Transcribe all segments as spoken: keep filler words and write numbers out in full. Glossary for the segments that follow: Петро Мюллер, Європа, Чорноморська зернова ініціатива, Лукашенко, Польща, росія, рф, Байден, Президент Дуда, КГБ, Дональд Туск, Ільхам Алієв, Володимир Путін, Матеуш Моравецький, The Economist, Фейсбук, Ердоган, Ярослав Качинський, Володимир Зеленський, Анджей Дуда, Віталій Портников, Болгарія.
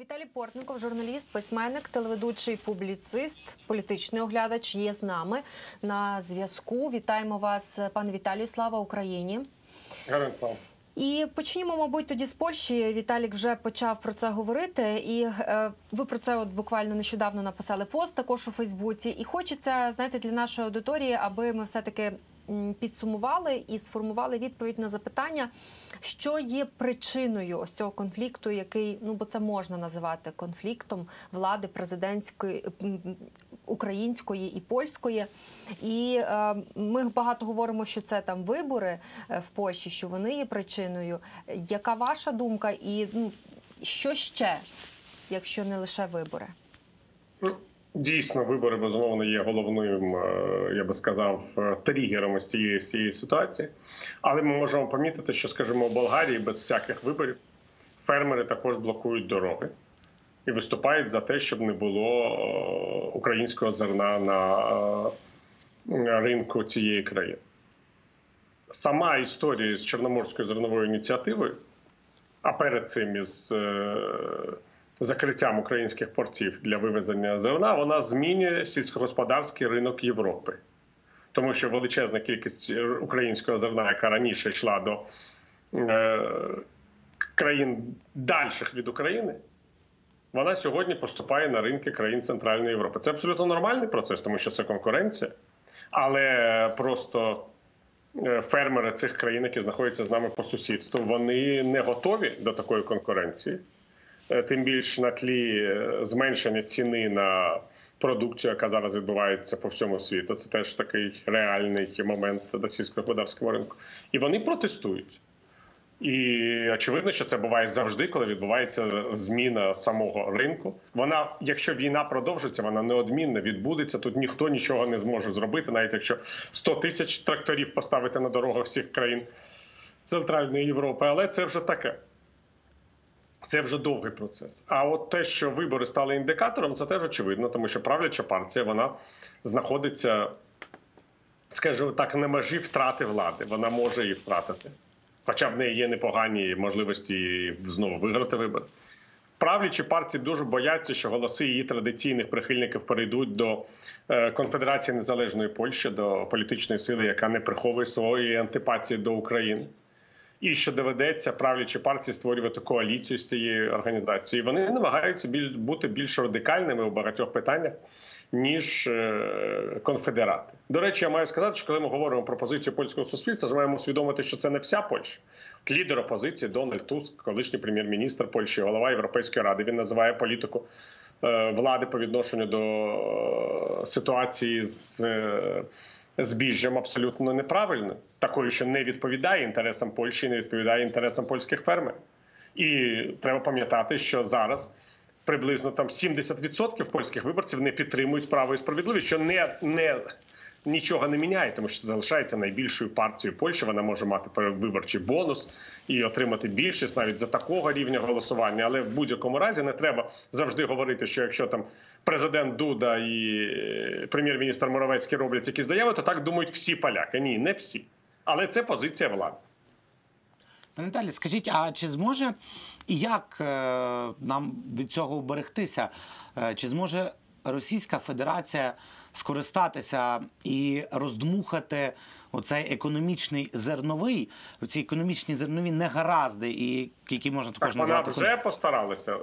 Віталій Портников, журналіст, письменник, телеведучий, публіцист, політичний оглядач є з нами на зв'язку. Вітаємо вас, пане Віталію, слава Україні! Героям слава! І почнімо, мабуть, тоді з Польщі. Віталік вже почав про це говорити, і е, ви про це от буквально нещодавно написали пост також у Фейсбуці. І хочеться, знаєте, для нашої аудиторії, аби ми все-таки підсумували і сформували відповідь на запитання, що є причиною ось цього конфлікту, який, ну, бо це можна називати конфліктом влади президентської, української і польської. І е, ми багато говоримо, що це там вибори в Польщі, що вони є причиною. Яка ваша думка і, ну, що ще, якщо не лише вибори? Дійсно, вибори, безумовно, є головним, я би сказав, тригером ось цієї всієї ситуації. Але ми можемо помітити, що, скажімо, у Болгарії без всяких виборів фермери також блокують дороги і виступають за те, щоб не було українського зерна на ринку цієї країни. Сама історія з Чорноморською зерновою ініціативою, а перед цим із закриттям українських портів для вивезення зерна, вона змінює сільськогосподарський ринок Європи. Тому що величезна кількість українського зерна, яка раніше йшла до е, країн дальших від України, вона сьогодні поступає на ринки країн Центральної Європи. Це абсолютно нормальний процес, тому що це конкуренція. Але просто фермери цих країн, які знаходяться з нами по сусідству, вони не готові до такої конкуренції. Тим більше на тлі зменшення ціни на продукцію, яка зараз відбувається по всьому світу. Це теж такий реальний момент на сільськогосподарському ринку. І вони протестують. І очевидно, що це буває завжди, коли відбувається зміна самого ринку. Вона, якщо війна продовжиться, вона неодмінно відбудеться. Тут ніхто нічого не зможе зробити, навіть якщо сто тисяч тракторів поставити на дорогах всіх країн Центральної Європи. Але це вже таке. Це вже довгий процес. А от те, що вибори стали індикатором, це теж очевидно, тому що правляча партія, вона знаходиться, скажімо так, на межі втрати влади. Вона може її втратити. Хоча в неї є непогані можливості знову виграти вибори. Правлячі партії дуже бояться, що голоси її традиційних прихильників перейдуть до Конфедерації Незалежної Польщі, до політичної сили, яка не приховує своєї антипатії до України. І що доведеться правлячій партії створювати коаліцію з цією організацією. Вони намагаються бути більш радикальними у багатьох питаннях, ніж конфедерати. До речі, я маю сказати, що коли ми говоримо про позицію польського суспільства, ми маємо усвідомити, що це не вся Польща. Лідер опозиції Дональд Туск, колишній прем'єр-міністр Польщі, голова Європейської ради, він називає політику влади по відношенню до ситуації з збіжжям абсолютно неправильно, такою, що не відповідає інтересам Польщі, не відповідає інтересам польських фермерів. І треба пам'ятати, що зараз приблизно там сімдесят відсотків польських виборців не підтримують право і справедливість, що не, не, нічого не міняє, тому що залишається найбільшою партією Польщі, вона може мати виборчий бонус і отримати більшість навіть за такого рівня голосування. Але в будь-якому разі не треба завжди говорити, що якщо там Президент Дуда і прем'єр-міністр Моравецький роблять якісь заяви, то так думають всі поляки. Ні, не всі. Але це позиція влади. Пане Віталію, скажіть, а чи зможе і як нам від цього вберегтися? Чи зможе Російська Федерація скористатися і роздмухати оцей економічний зерновий, оці економічні зернові негаразди, і які можна також назвати? Так, вона вже постаралася.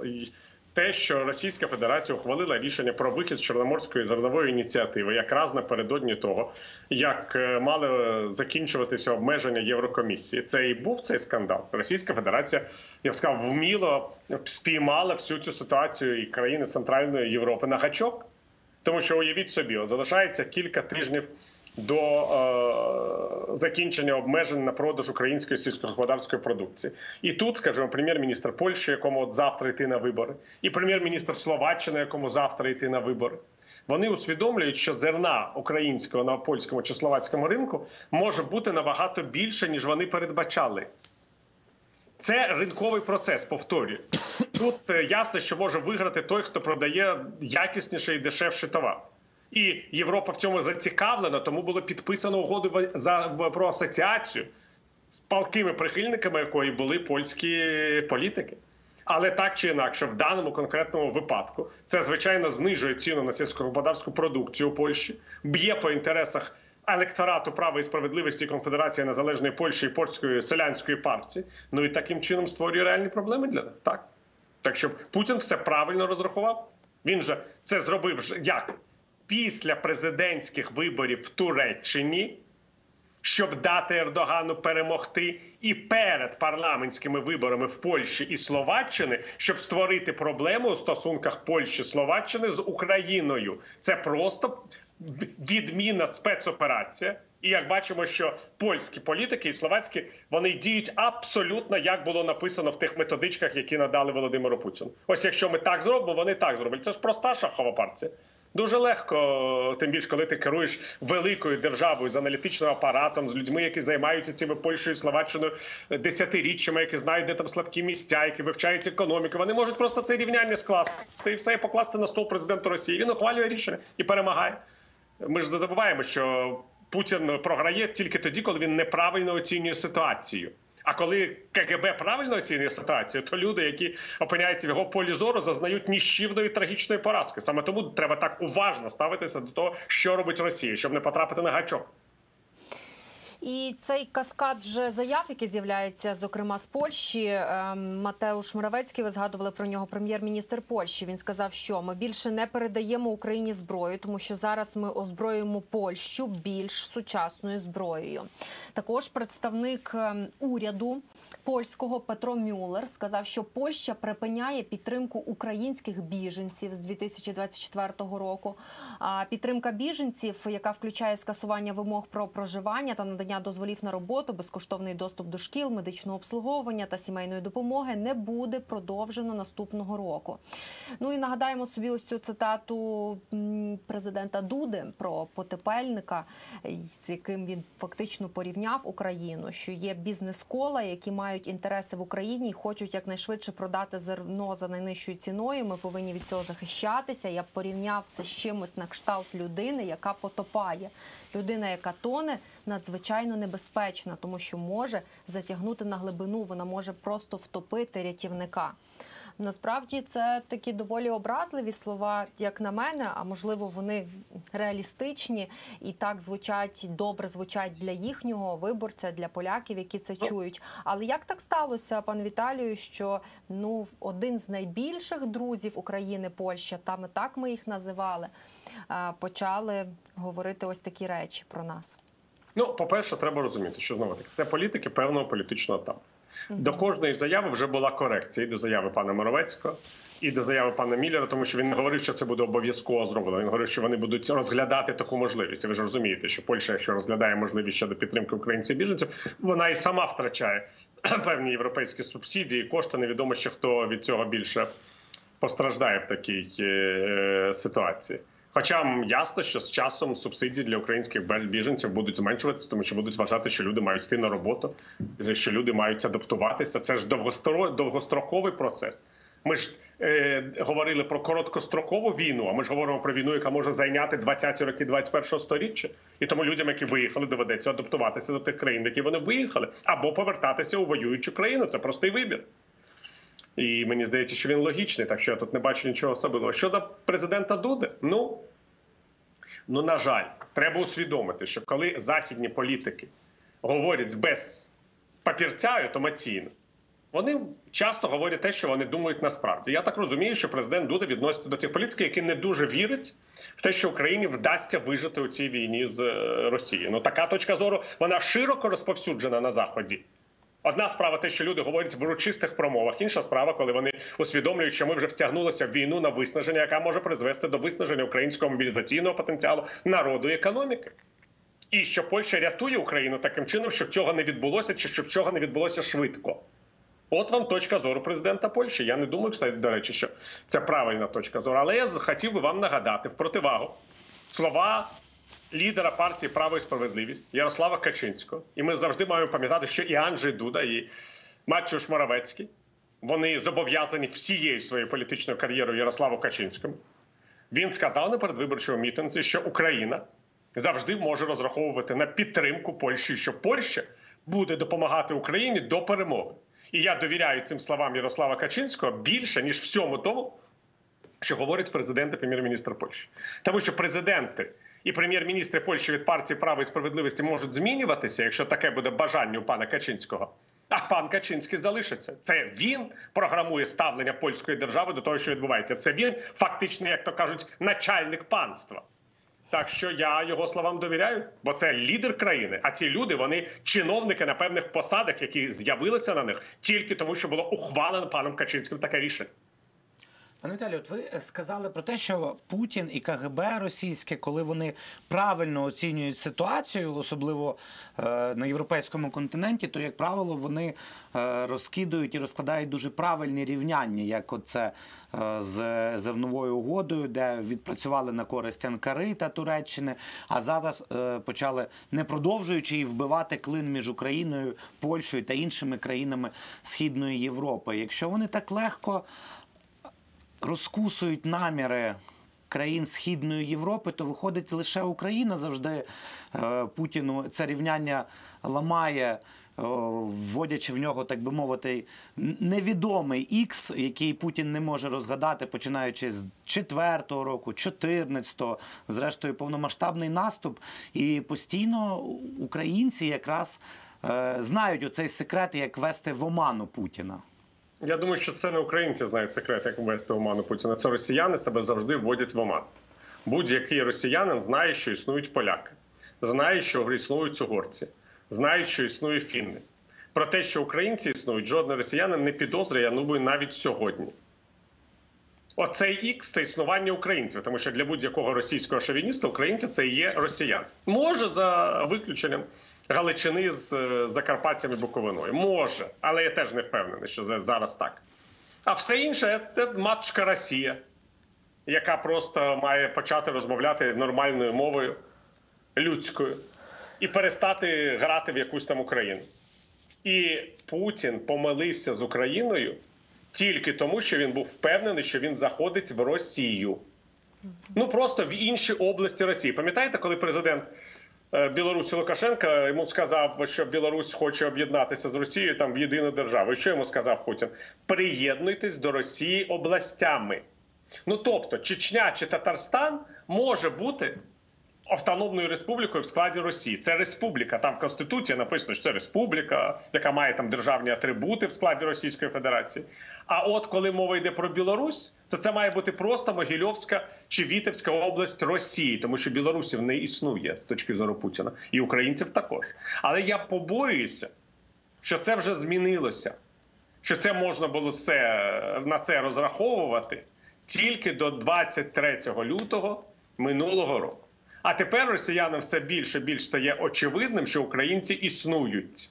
Те, що Російська Федерація ухвалила рішення про вихід з Чорноморської зернової ініціативи, якраз напередодні того, як мали закінчуватися обмеження Єврокомісії. Це і був цей скандал. Російська Федерація, я б сказав, вміло спіймала всю цю ситуацію і країни Центральної Європи на гачок. Тому що, уявіть собі, от залишається кілька тижнів до е, закінчення обмежень на продаж української сільськогосподарської продукції. І тут, скажімо, прем'єр-міністр Польщі, якому от завтра йти на вибори, і прем'єр-міністр Словаччини, якому завтра йти на вибори, вони усвідомлюють, що зерна українського на польському чи словацькому ринку може бути набагато більше, ніж вони передбачали. Це ринковий процес, повторюю. Тут ясно, що може виграти той, хто продає якісніший і дешевший товар. І Європа в цьому зацікавлена, тому було підписано угоду про асоціацію з палкими прихильниками, якої були польські політики. Але так чи інакше, в даному конкретному випадку, це, звичайно, знижує ціну на сільськогосподарську продукцію у Польщі, б'є по інтересах електорату права і справедливості Конфедерації Незалежної Польщі і Польської селянської партії. Ну і таким чином створює реальні проблеми для них. Так, так щоб Путін все правильно розрахував. Він же це зробив як? Після президентських виборів в Туреччині, щоб дати Ердогану перемогти, і перед парламентськими виборами в Польщі і Словаччини, щоб створити проблему у стосунках Польщі-Словаччини з Україною. Це просто відмінна спецоперація. І як бачимо, що польські політики і словацькі, вони діють абсолютно, як було написано в тих методичках, які надали Володимиру Путіну. Ось якщо ми так зробимо, вони так зроблять. Це ж проста шахова партія. Дуже легко, тим більше, коли ти керуєш великою державою з аналітичним апаратом, з людьми, які займаються цими Польщею і Словаччиною десятиріччями, які знають, де там слабкі місця, які вивчають економіку. Вони можуть просто це рівняння скласти і все, і покласти на стол президенту Росії. Він ухвалює рішення і перемагає. Ми ж не забуваємо, що Путін програє тільки тоді, коли він неправильно оцінює ситуацію. А коли КГБ правильно оцінює ситуацію, то люди, які опиняються в його полі зору, зазнають нищівної трагічної поразки. Саме тому треба так уважно ставитися до того, що робить Росія, щоб не потрапити на гачок. І цей каскад вже заяв, який з'являється, зокрема, з Польщі. Матеуш Моравецький, ви згадували про нього, прем'єр-міністр Польщі. Він сказав, що ми більше не передаємо Україні зброю, тому що зараз ми озброюємо Польщу більш сучасною зброєю. Також представник уряду польського Петро Мюллер сказав, що Польща припиняє підтримку українських біженців з дві тисячі двадцять четвертого року. А підтримка біженців, яка включає скасування вимог про проживання та надання дозволів на роботу, безкоштовний доступ до шкіл, медичного обслуговування та сімейної допомоги, не буде продовжено наступного року. Ну і нагадаємо собі ось цю цитату президента Дуди про потепельника, з яким він фактично порівняв Україну, що є бізнес-кола, які мають інтереси в Україні і хочуть якнайшвидше продати зерно за найнижчою ціною, ми повинні від цього захищатися. Я б порівняв це з чимось на кшталт людини, яка потопає. Людина, яка тоне, надзвичайно небезпечна, тому що може затягнути на глибину, вона може просто втопити рятівника. Насправді це такі доволі образливі слова, як на мене, а можливо вони реалістичні і так звучать, добре звучать для їхнього виборця, для поляків, які це чують. Але як так сталося, пан Віталію, що ну, один з найбільших друзів України, Польща, там і так ми їх називали, почали говорити ось такі речі про нас? Ну, по-перше, треба розуміти, що знову таки, це політики певного політичного табору. До кожної заяви вже була корекція. І до заяви пана Моравецького, і до заяви пана Мюллера, тому що він не говорив, що це буде обов'язково зроблено. Він говорив, що вони будуть розглядати таку можливість. І ви ж розумієте, що Польща, якщо розглядає можливість щодо підтримки українців-біженців, вона і сама втрачає певні європейські субсидії, кошти, невідомо ще хто від цього більше постраждає в такій ситуації. Хоча ясно, що з часом субсидії для українських біженців будуть зменшуватися, тому що будуть вважати, що люди мають йти на роботу, що люди мають адаптуватися. Це ж довгостроковий процес. Ми ж е, говорили про короткострокову війну, а ми ж говоримо про війну, яка може зайняти двадцяті роки двадцять першого сторіччя. І тому людям, які виїхали, доведеться адаптуватися до тих країн, які вони виїхали, або повертатися у воюючу країну. Це простий вибір. І мені здається, що він логічний, так що я тут не бачу нічого особливого. Щодо президента Дуди, ну, ну, на жаль, треба усвідомити, що коли західні політики говорять без папірця автоматично, вони часто говорять те, що вони думають насправді. Я так розумію, що президент Дуда відноситься до тих політиків, які не дуже вірять в те, що Україні вдасться вижити у цій війні з Росією. Ну, така точка зору, вона широко розповсюджена на Заході. Одна справа те, що люди говорять в урочистих промовах. Інша справа, коли вони усвідомлюють, що ми вже втягнулися в війну на виснаження, яка може призвести до виснаження українського мобілізаційного потенціалу, народу і економіки. І що Польща рятує Україну таким чином, щоб цього не відбулося, чи щоб цього не відбулося швидко. От вам точка зору президента Польщі. Я не думаю, до речі, що це правильна точка зору. Але я хотів би вам нагадати в противагу слова лідера партії «Право і справедливість» Ярослава Качинського. І ми завжди маємо пам'ятати, що і Анджей Дуда, і Матеуш Моравецький, вони зобов'язані всією своєю політичною кар'єрою Ярославу Качинському. Він сказав на передвиборчому мітинзі, що Україна завжди може розраховувати на підтримку Польщі, що Польща буде допомагати Україні до перемоги. І я довіряю цим словам Ярослава Качинського більше, ніж всьому тому, що говорить президент і прем'єр-міністр Польщі. Тому що президенти і прем'єр-міністри Польщі від партії «Право і справедливості» можуть змінюватися, якщо таке буде бажання у пана Качинського. А пан Качинський залишиться. Це він програмує ставлення польської держави до того, що відбувається. Це він фактично, як то кажуть, начальник панства. Так що я його словам довіряю, бо це лідер країни. А ці люди, вони чиновники на певних посадах, які з'явилися на них, тільки тому, що було ухвалено паном Качинським таке рішення. Пане Віталію, от ви сказали про те, що Путін і КГБ російське, коли вони правильно оцінюють ситуацію, особливо на європейському континенті, то, як правило, вони розкидують і розкладають дуже правильні рівняння, як оце з зерновою угодою, де відпрацювали на користь Анкари та Туреччини, а зараз почали, не продовжуючи, і вбивати клин між Україною, Польщею та іншими країнами Східної Європи. Якщо вони так легко розкусують наміри країн Східної Європи, то виходить лише Україна завжди Путіну це рівняння ламає, вводячи в нього, так би мовити, невідомий ікс, який Путін не може розгадати, починаючи з четвертого року, чотирнадцятого, зрештою повномасштабний наступ. І постійно українці якраз знають оцей секрет, як вести в оману Путіна. Я думаю, що це не українці знають секрет, як ввести в оману Путіна. Це росіяни себе завжди вводять в оману. Будь-який росіянин знає, що існують поляки, знає, що існують угорці, знає, що існує фінни. Про те, що українці існують, жоден росіянин не підозрює, я думаю, навіть сьогодні. Оцей ікс – це існування українців, тому що для будь-якого російського шовініста українці – це і є росіяни. Може, за виключенням Галичини з Закарпаттям і Буковиною. Може, але я теж не впевнений, що зараз так. А все інше – це матушка Росія, яка просто має почати розмовляти нормальною мовою, людською, і перестати грати в якусь там Україну. І Путін помилився з Україною тільки тому, що він був впевнений, що він заходить в Росію. Ну, просто в інші області Росії. Пам'ятаєте, коли президент Білорусі Лукашенко йому сказав, що Білорусь хоче об'єднатися з Росією там в єдину державу. І що йому сказав Путін? Приєднуйтесь до Росії областями. Ну, тобто, Чечня чи Татарстан може бути автономною республікою в складі Росії. Це республіка, там в Конституції написано, що це республіка, яка має там державні атрибути в складі Російської Федерації. А от коли мова йде про Білорусь, то це має бути просто Могилівська чи Вітебська область Росії, тому що білорусів не існує з точки зору Путіна, і українців також. Але я побоююся, що це вже змінилося, що це можна було все, на це розраховувати тільки до двадцять третього лютого минулого року. А тепер росіянам все більше і більше стає очевидним, що українці існують.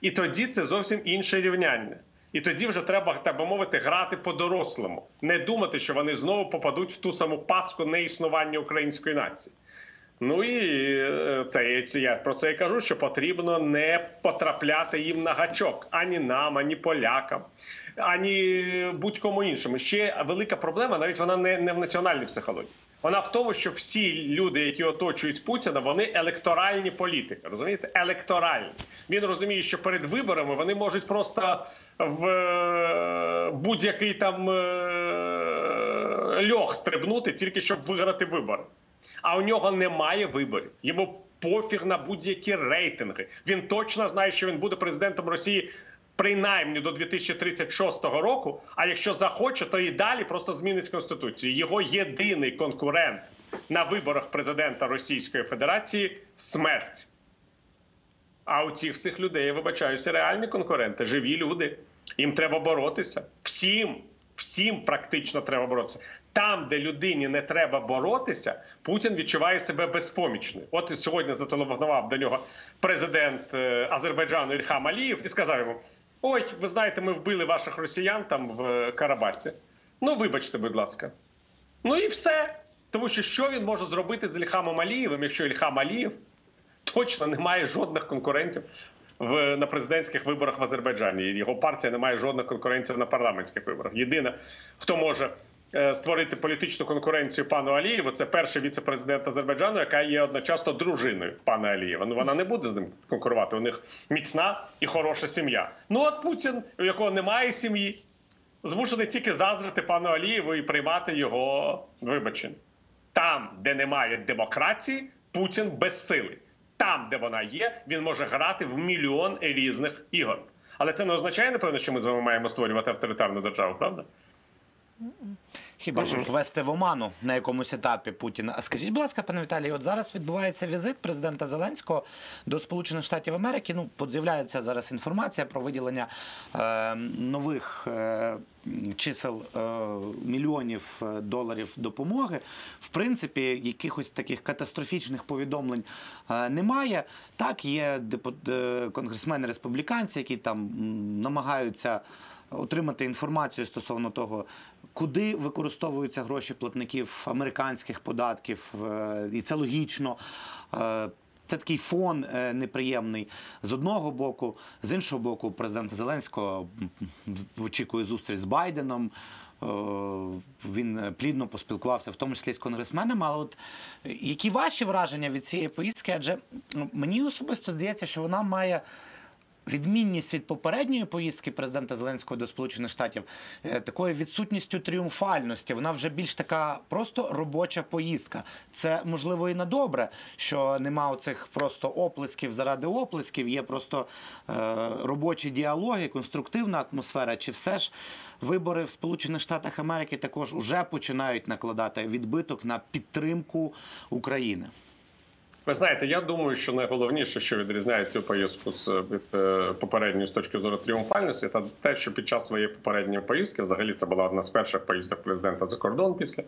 І тоді це зовсім інше рівняння. І тоді вже треба, так би мовити, грати по-дорослому. Не думати, що вони знову попадуть в ту саму пастку неіснування української нації. Ну і це, я про це і кажу, що потрібно не потрапляти їм на гачок. Ані нам, ані полякам, ані будь-кому іншому. Ще велика проблема, навіть вона не, не в національній психології. Вона в тому, що всі люди, які оточують Путіна, вони електоральні політики, розумієте? Електоральні. Він розуміє, що перед виборами вони можуть просто в будь-який там льох стрибнути, тільки щоб виграти вибори. А у нього немає виборів. Йому пофіг на будь-які рейтинги. Він точно знає, що він буде президентом Росії принаймні до дві тисячі тридцять шостого року, а якщо захоче, то і далі просто змінить Конституцію. Його єдиний конкурент на виборах президента Російської Федерації – смерть. А у цих всіх людей, я вибачаюся, реальні конкуренти, живі люди. Їм треба боротися. Всім, всім практично треба боротися. Там, де людині не треба боротися, Путін відчуває себе безпомічним. От сьогодні зателефонував до нього президент Азербайджану Ільхам Алієв і сказав йому: ой, ви знаєте, ми вбили ваших росіян там в Карабасі. Ну, вибачте, будь ласка. Ну і все. Тому що що він може зробити з Ільхамом Алієвим, якщо Ільхам Алієв точно не має жодних конкурентів в, на президентських виборах в Азербайджані. Його партія не має жодних конкурентів на парламентських виборах. Єдине, хто може створити політичну конкуренцію пану Алієву. Це перший віцепрезидент Азербайджану, яка є одночасно дружиною пана Алієва. Ну, вона не буде з ним конкурувати, у них міцна і хороша сім'я. Ну, от Путін, у якого немає сім'ї, змушений тільки заздрити пану Алієву і приймати його вибачення. Там, де немає демократії, Путін безсилий. Там, де вона є, він може грати в мільйон різних ігор. Але це не означає, напевно, що ми з вами маємо створювати авторитарну державу, правда? Хіба щоб ввести в оману на якомусь етапі Путіна. А скажіть, будь ласка, пане Віталій, от зараз відбувається візит президента Зеленського до Сполучених Штатів Америки. Ну, подз'являється зараз інформація про виділення е, нових е, чисел е, мільйонів доларів допомоги. В принципі, якихось таких катастрофічних повідомлень е, немає. Так, є депут... е, конгресмени-республіканці, які там намагаються отримати інформацію стосовно того, куди використовуються гроші платників американських податків, і це логічно. Це такий фон неприємний з одного боку, з іншого боку, президента Зеленського очікує зустріч з Байденом. Він плідно поспілкувався, в тому числі з конгресменами. Але от які ваші враження від цієї поїздки? Адже мені особисто здається, що вона має відмінність від попередньої поїздки президента Зеленського до Сполучених Штатів такою відсутністю тріумфальності. Вона вже більш така просто робоча поїздка. Це, можливо, і на добре, що нема оцих просто оплесків заради оплесків, є просто е, робочі діалоги, конструктивна атмосфера. Чи все ж вибори в Сполучених Штатах Америки також уже починають накладати відбиток на підтримку України? Ви знаєте, я думаю, що найголовніше, що відрізняє цю поїздку з від попередньої з точки зору тріумфальності, та те, що під час своєї попередньої поїздки, взагалі це була одна з перших поїздок президента за кордон після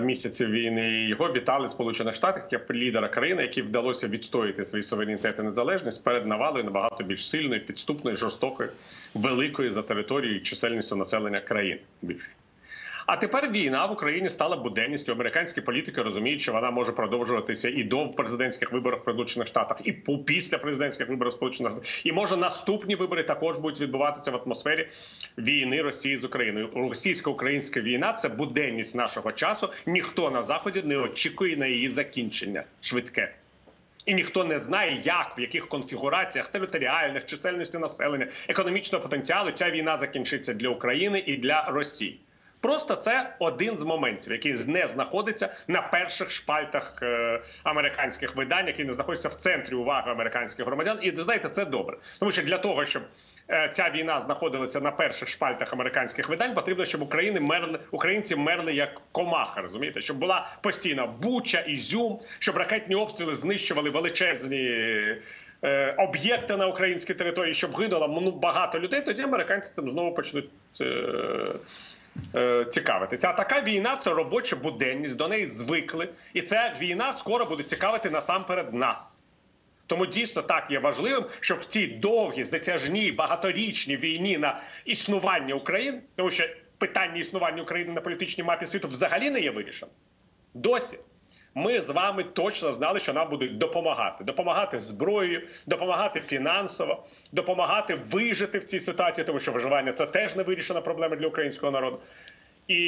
місяців війни, його вітали Сполучених Штатів як лідера країни, якій вдалося відстояти свій суверенітет і незалежність перед навалою набагато більш сильної, підступної, жорстокої, великої за територією і чисельністю населення країн більше. А тепер війна в Україні стала буденністю. Американські політики розуміють, що вона може продовжуватися і до президентських виборів в Сполучених Штатах, і після президентських виборів в Сполучених Штатах. І, може, наступні вибори також будуть відбуватися в атмосфері війни Росії з Україною. Російсько-українська війна – це буденність нашого часу. Ніхто на Заході не очікує на її закінчення швидке. І ніхто не знає, як, в яких конфігураціях територіальних, чисельності населення, економічного потенціалу ця війна закінчиться для України і для Росії. Просто це один з моментів, який не знаходиться на перших шпальтах американських видань, який не знаходиться в центрі уваги американських громадян. І, знаєте, це добре. Тому що для того, щоб ця війна знаходилася на перших шпальтах американських видань, потрібно, щоб України мерли, українці мерли як комаха, розумієте? Щоб була постійна Буча, Ізюм, щоб ракетні обстріли знищували величезні об'єкти на українській території, щоб гинуло ну, багато людей, тоді американці цим знову почнуть цікавитися. А така війна – це робоча буденність, до неї звикли. І ця війна скоро буде цікавити насамперед нас. Тому дійсно так є важливим, щоб в цій довгій, затяжній, багаторічній війні на існування України, тому що питання існування України на політичній мапі світу взагалі не є вирішено. Досі. Ми з вами точно знали, що нам будуть допомагати. Допомагати зброєю, допомагати фінансово, допомагати вижити в цій ситуації, тому що виживання – це теж не вирішена проблема для українського народу. І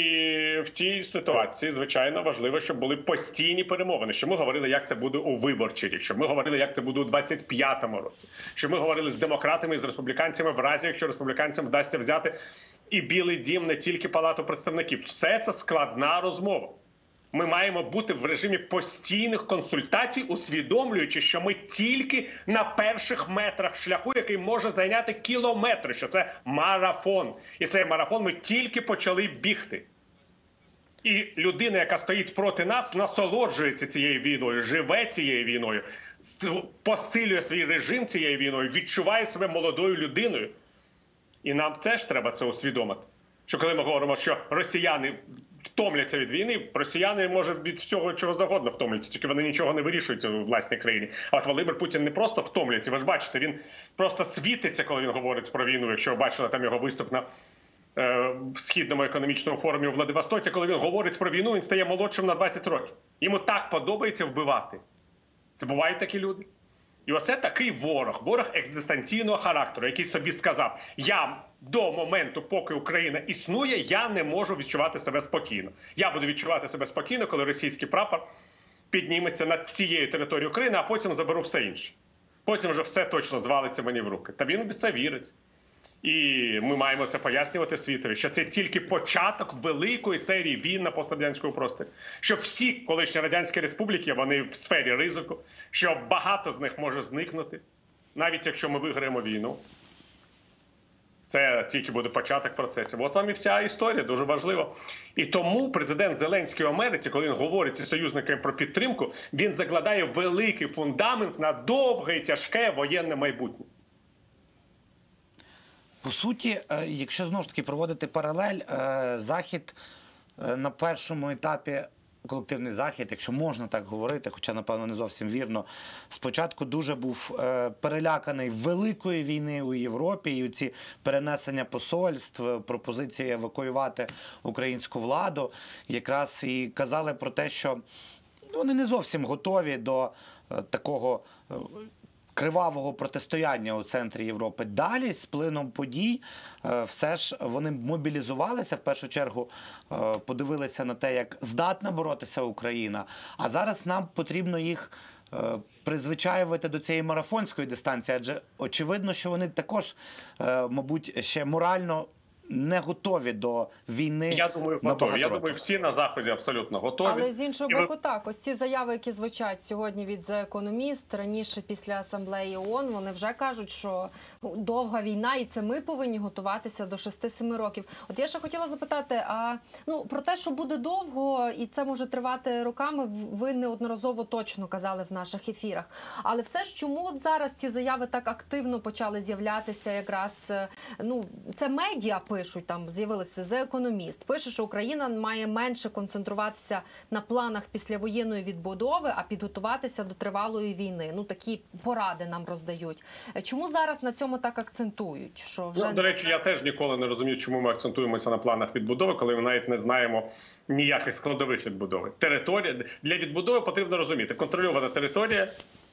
в цій ситуації, звичайно, важливо, щоб були постійні перемовини, щоб ми говорили, як це буде у виборчий рік, щоб ми говорили, як це буде у двадцять п'ятому році, щоб ми говорили з демократами і з республіканцями в разі, якщо республіканцям вдасться взяти і Білий дім, не тільки Палату представників. Все це складна розмова. Ми маємо бути в режимі постійних консультацій, усвідомлюючи, що ми тільки на перших метрах шляху, який може зайняти кілометри, що це марафон. І цей марафон ми тільки почали бігти. І людина, яка стоїть проти нас, насолоджується цією війною, живе цією війною, посилює свій режим цією війною, відчуває себе молодою людиною. І нам теж треба це усвідомити. Що коли ми говоримо, що росіяни втомляться від війни, росіяни, може, від всього, чого завгодно втомляться, тільки вони нічого не вирішують у власній країні. А от Володимир Путін не просто втомляється, ви ж бачите, він просто світиться, коли він говорить про війну, якщо ви бачили там його виступ на е, Східному економічному форумі у Владивостоці, коли він говорить про війну, він стає молодшим на двадцять років. Йому так подобається вбивати. Це бувають такі люди. І оце такий ворог, ворог екзистенційного характеру, який собі сказав, я до моменту, поки Україна існує, я не можу відчувати себе спокійно. Я буду відчувати себе спокійно, коли російський прапор підніметься над всією територією України, а потім заберу все інше. Потім вже все точно звалиться мені в руки. Та він в це вірить. І ми маємо це пояснювати світові, що це тільки початок великої серії війн на пострадянському просторі. Що всі колишні радянські республіки, вони в сфері ризику, що багато з них може зникнути, навіть якщо ми виграємо війну. Це тільки буде початок процесів. От вам і вся історія, дуже важливо. І тому президент Зеленський в Америці, коли він говорить із союзниками про підтримку, він закладає великий фундамент на довге і тяжке воєнне майбутнє. По суті, якщо знову ж таки проводити паралель, Захід на першому етапі, колективний Захід, якщо можна так говорити, хоча, напевно, не зовсім вірно, спочатку дуже був переляканий великої війни у Європі, і ці перенесення посольств, пропозиції евакуювати українську владу, якраз і казали про те, що вони не зовсім готові до такого кривавого протистояння у центрі Європи. Далі, з плином подій, все ж вони мобілізувалися, в першу чергу подивилися на те, як здатна боротися Україна, а зараз нам потрібно їх призвичаювати до цієї марафонської дистанції, адже очевидно, що вони також, мабуть, ще морально не готові до війни. Я думаю, готові. Я думаю, всі на Заході абсолютно готові. Але з іншого боку, так, ось ці заяви, які звучать сьогодні від The Economist, раніше після Асамблеї ООН, вони вже кажуть, що довга війна, і це ми повинні готуватися до шести-семи років. От я ще хотіла запитати, а ну про те, що буде довго, і це може тривати роками, ви неодноразово точно казали в наших ефірах. Але все ж, чому от зараз ці заяви так активно почали з'являтися якраз, ну, це медіа, пишуть, там з'явилося The Economist, пише, що Україна має менше концентруватися на планах післявоєнної відбудови, а підготуватися до тривалої війни. Ну, такі поради нам роздають. Чому зараз на цьому так акцентують? Що вже... ну, до речі, я теж ніколи не розумію, чому ми акцентуємося на планах відбудови, коли ми навіть не знаємо ніяких складових відбудови. Територія... Для відбудови потрібно розуміти. Контрольована територія,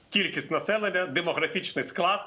кількість населення, демографічний склад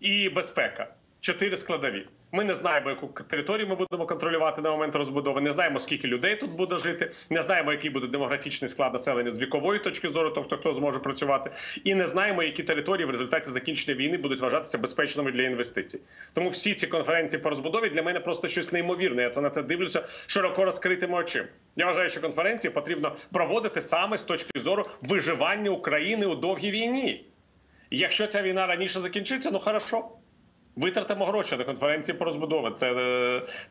і безпека. Чотири складові. Ми не знаємо, яку територію ми будемо контролювати на момент розбудови, не знаємо, скільки людей тут буде жити, не знаємо, який буде демографічний склад населення з вікової точки зору, тобто хто зможе працювати, і не знаємо, які території в результаті закінчення війни будуть вважатися безпечними для інвестицій. Тому всі ці конференції по розбудові для мене просто щось неймовірне, я це на це дивлюся широко розкритими очима. Я вважаю, що конференції потрібно проводити саме з точки зору виживання України у довгій війні. Якщо ця війна раніше закінчиться, ну хорошо. Витратимо гроші на конференції по розбудові. Це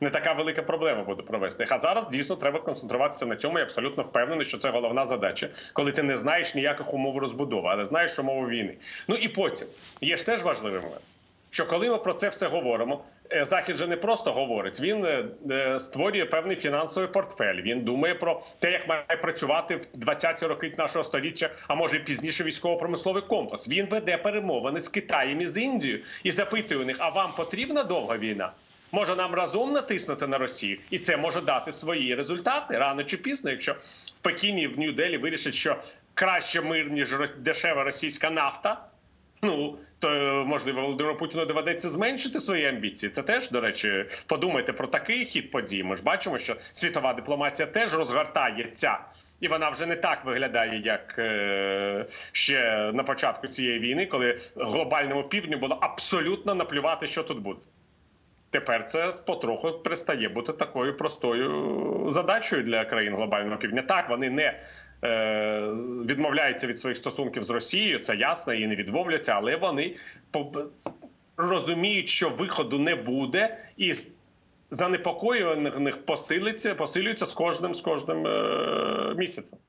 не така велика проблема буде провести їх. А зараз дійсно треба концентруватися на цьому. Я абсолютно впевнений, що це головна задача, коли ти не знаєш ніяких умов розбудови, але знаєш умови війни. Ну і потім є ж теж важливий момент, що коли ми про це все говоримо, Захід же не просто говорить, він створює певний фінансовий портфель, він думає про те, як має працювати в двадцяті роки нашого століття, а може і пізніше військово-промисловий комплекс. Він веде перемовини з Китаєм і з Індією і запитує у них, а вам потрібна довга війна? Може нам разом натиснути на Росію? І це може дати свої результати рано чи пізно, якщо в Пекіні, в Нью-Делі вирішать, що краще мир, ніж дешева російська нафта, ну, то, можливо, Володимиру Путіну доведеться зменшити свої амбіції. Це теж, до речі, подумайте про такий хід подій. Ми ж бачимо, що світова дипломатія теж розгортається. І вона вже не так виглядає, як ще на початку цієї війни, коли глобальному півдню було абсолютно наплювати, що тут буде. Тепер це потроху перестає бути такою простою задачею для країн глобального півдня. Так, вони не... відмовляються від своїх стосунків з Росією, це ясно, і не відмовляться, але вони розуміють, що виходу не буде, і занепокоєння в них посилюється, посилюється з кожним, з кожним місяцем.